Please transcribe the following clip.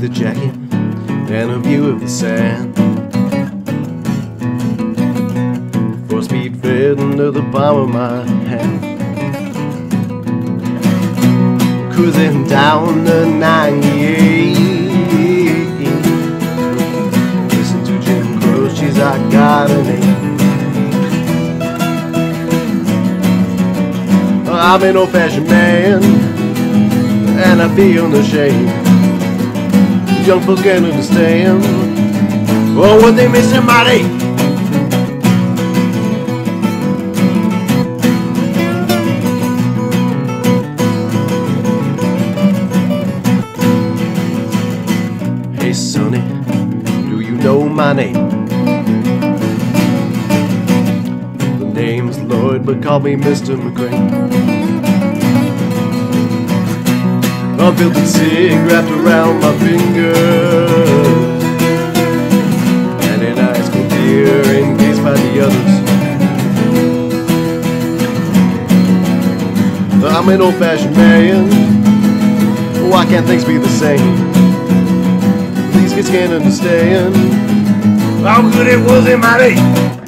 leather jacket and a view of the sand. Four-speed fed under the palm of my hand. Cruising down the 98. Listen to Jim Croce's I Got a Name. I'm an old-fashioned man, and I feel no shame. Young folk can't understand, oh, what they miss somebody. Hey, sonny, do you know my name? The name's Lloyd, but call me Mr. McGregor. A filtered cig wrapped around my fingers, and an ice cold beer encased by the others. I'm an old-fashioned man. Why can't things be the same? These kids can't understand how good it was in my day.